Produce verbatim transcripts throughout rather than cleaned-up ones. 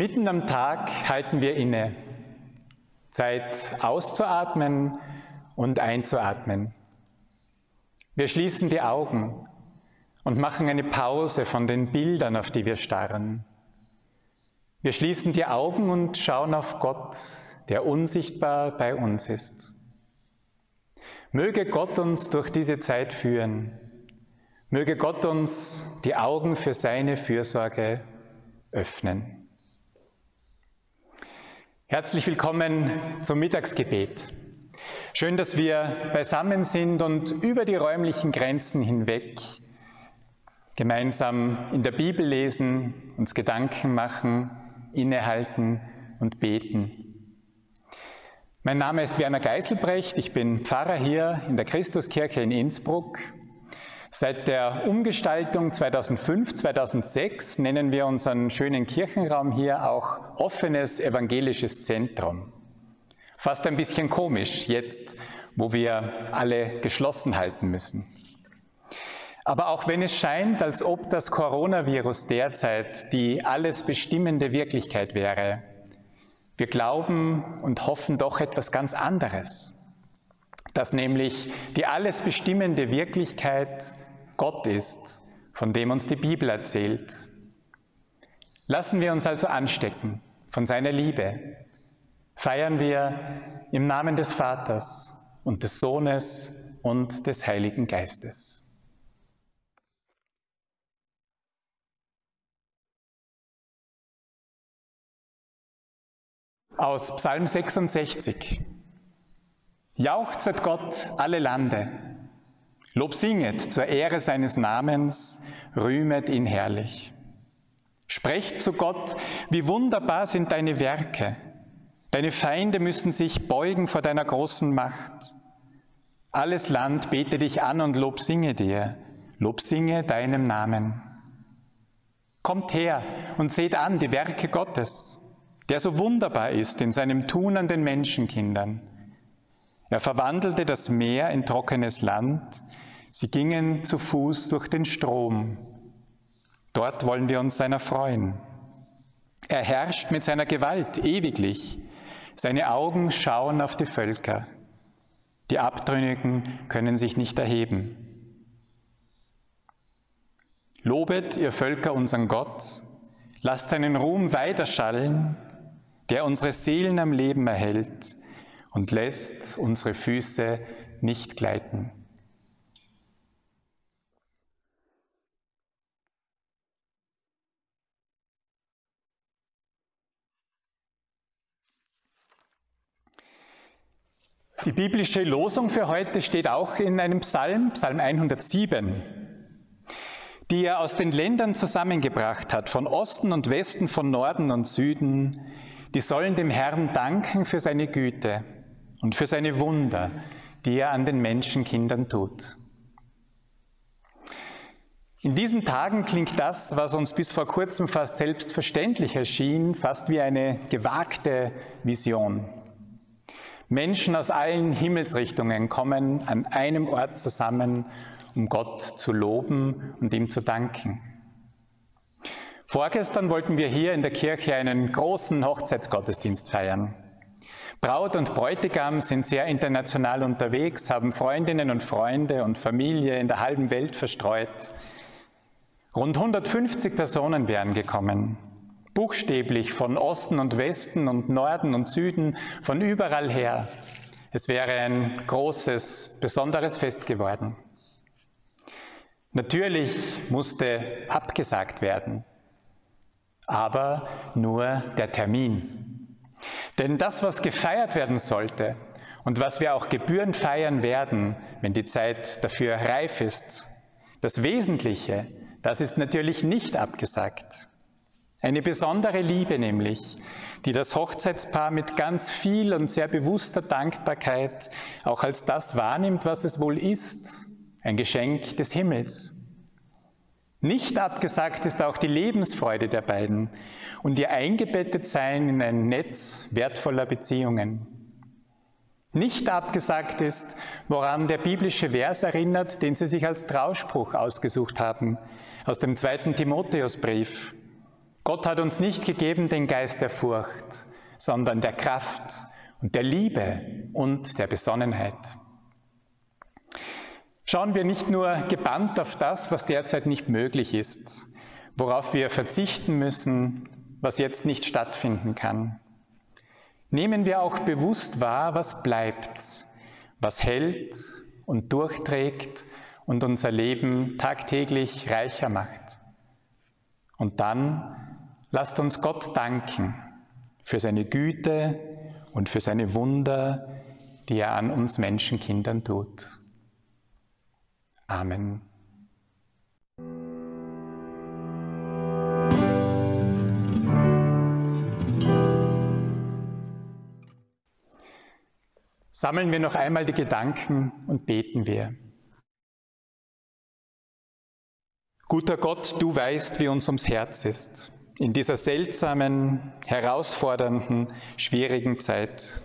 Mitten am Tag halten wir inne. Zeit auszuatmen und einzuatmen. Wir schließen die Augen und machen eine Pause von den Bildern, auf die wir starren. Wir schließen die Augen und schauen auf Gott, der unsichtbar bei uns ist. Möge Gott uns durch diese Zeit führen. Möge Gott uns die Augen für seine Fürsorge öffnen. Herzlich willkommen zum Mittagsgebet. Schön, dass wir beisammen sind und über die räumlichen Grenzen hinweg gemeinsam in der Bibel lesen, uns Gedanken machen, innehalten und beten. Mein Name ist Werner Geiselbrecht, ich bin Pfarrer hier in der Christuskirche in Innsbruck. Seit der Umgestaltung zweitausendfünf, zweitausendsechs nennen wir unseren schönen Kirchenraum hier auch offenes evangelisches Zentrum. Fast ein bisschen komisch, jetzt, wo wir alle geschlossen halten müssen. Aber auch wenn es scheint, als ob das Coronavirus derzeit die alles bestimmende Wirklichkeit wäre, wir glauben und hoffen doch etwas ganz anderes. Dass nämlich die alles bestimmende Wirklichkeit Gott ist, von dem uns die Bibel erzählt. Lassen wir uns also anstecken von seiner Liebe. Feiern wir im Namen des Vaters und des Sohnes und des Heiligen Geistes. Aus Psalm sechsundsechzig. Jauchzet Gott alle Lande, lobsinget zur Ehre seines Namens, rühmet ihn herrlich. Sprecht zu Gott, wie wunderbar sind deine Werke. Deine Feinde müssen sich beugen vor deiner großen Macht. Alles Land bete dich an und lobsinge dir, lobsinge deinem Namen. Kommt her und seht an die Werke Gottes, der so wunderbar ist in seinem Tun an den Menschenkindern. Er verwandelte das Meer in trockenes Land. Sie gingen zu Fuß durch den Strom. Dort wollen wir uns seiner freuen. Er herrscht mit seiner Gewalt ewiglich. Seine Augen schauen auf die Völker. Die Abtrünnigen können sich nicht erheben. Lobet, ihr Völker, unseren Gott. Lasst seinen Ruhm weiterschallen, der unsere Seelen am Leben erhält und lässt unsere Füße nicht gleiten. Die biblische Losung für heute steht auch in einem Psalm, Psalm hundertsieben, die er aus den Ländern zusammengebracht hat, von Osten und Westen, von Norden und Süden. Die sollen dem Herrn danken für seine Güte und für seine Wunder, die er an den Menschenkindern tut. In diesen Tagen klingt das, was uns bis vor kurzem fast selbstverständlich erschien, fast wie eine gewagte Vision. Menschen aus allen Himmelsrichtungen kommen an einem Ort zusammen, um Gott zu loben und ihm zu danken. Vorgestern wollten wir hier in der Kirche einen großen Hochzeitsgottesdienst feiern. Braut und Bräutigam sind sehr international unterwegs, haben Freundinnen und Freunde und Familie in der halben Welt verstreut. Rund hundertfünfzig Personen wären gekommen, buchstäblich von Osten und Westen und Norden und Süden, von überall her. Es wäre ein großes, besonderes Fest geworden. Natürlich musste abgesagt werden, aber nur der Termin. Denn das, was gefeiert werden sollte und was wir auch gebührend feiern werden, wenn die Zeit dafür reif ist, das Wesentliche, das ist natürlich nicht abgesagt. Eine besondere Liebe nämlich, die das Hochzeitspaar mit ganz viel und sehr bewusster Dankbarkeit auch als das wahrnimmt, was es wohl ist, ein Geschenk des Himmels. Nicht abgesagt ist auch die Lebensfreude der beiden und ihr Eingebettetsein in ein Netz wertvoller Beziehungen. Nicht abgesagt ist, woran der biblische Vers erinnert, den sie sich als Trauspruch ausgesucht haben, aus dem zweiten Timotheusbrief. Gott hat uns nicht gegeben den Geist der Furcht, sondern der Kraft und der Liebe und der Besonnenheit. Schauen wir nicht nur gebannt auf das, was derzeit nicht möglich ist, worauf wir verzichten müssen, was jetzt nicht stattfinden kann. Nehmen wir auch bewusst wahr, was bleibt, was hält und durchträgt und unser Leben tagtäglich reicher macht. Und dann lasst uns Gott danken für seine Güte und für seine Wunder, die er an uns Menschenkindern tut. Amen. Sammeln wir noch einmal die Gedanken und beten wir. Guter Gott, du weißt, wie uns ums Herz ist, in dieser seltsamen, herausfordernden, schwierigen Zeit.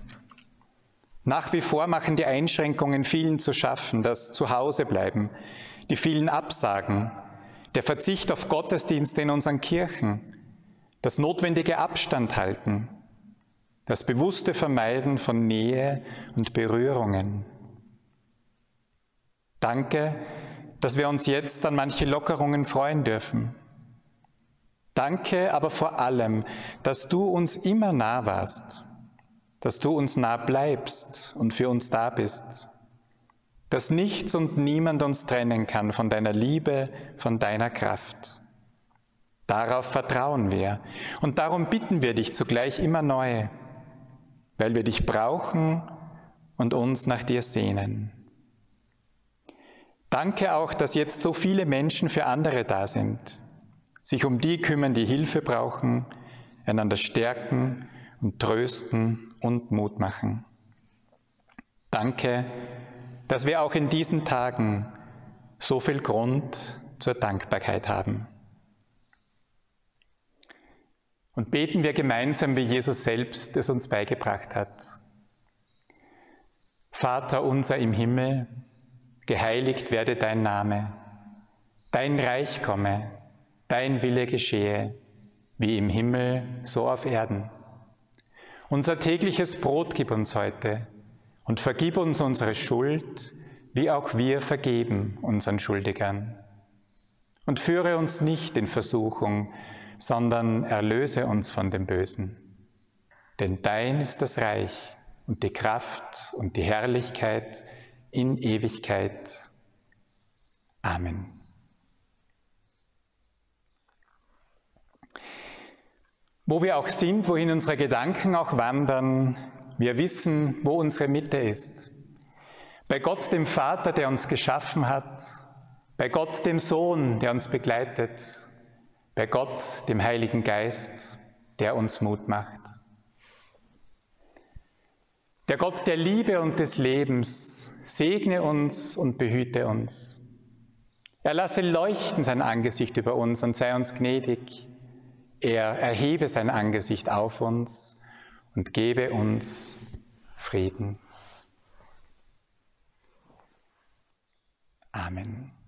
Nach wie vor machen die Einschränkungen vielen zu schaffen, das Zuhausebleiben, die vielen Absagen, der Verzicht auf Gottesdienste in unseren Kirchen, das notwendige Abstand halten, das bewusste Vermeiden von Nähe und Berührungen. Danke, dass wir uns jetzt an manche Lockerungen freuen dürfen. Danke aber vor allem, dass du uns immer nah warst, dass du uns nah bleibst und für uns da bist, dass nichts und niemand uns trennen kann von deiner Liebe, von deiner Kraft. Darauf vertrauen wir und darum bitten wir dich zugleich immer neu, weil wir dich brauchen und uns nach dir sehnen. Danke auch, dass jetzt so viele Menschen für andere da sind, sich um die kümmern, die Hilfe brauchen, einander stärken und trösten und Mut machen. Danke, dass wir auch in diesen Tagen so viel Grund zur Dankbarkeit haben. Und beten wir gemeinsam, wie Jesus selbst es uns beigebracht hat. Vater unser im Himmel, geheiligt werde dein Name. Dein Reich komme, dein Wille geschehe, wie im Himmel, so auf Erden. Unser tägliches Brot gib uns heute und vergib uns unsere Schuld, wie auch wir vergeben unseren Schuldigern. Und führe uns nicht in Versuchung, sondern erlöse uns von dem Bösen. Denn dein ist das Reich und die Kraft und die Herrlichkeit in Ewigkeit. Amen. Wo wir auch sind, wohin unsere Gedanken auch wandern, wir wissen, wo unsere Mitte ist. Bei Gott, dem Vater, der uns geschaffen hat, bei Gott, dem Sohn, der uns begleitet, bei Gott, dem Heiligen Geist, der uns Mut macht. Der Gott der Liebe und des Lebens segne uns und behüte uns. Er lasse leuchten sein Angesicht über uns und sei uns gnädig. Er erhebe sein Angesicht auf uns und gebe uns Frieden. Amen.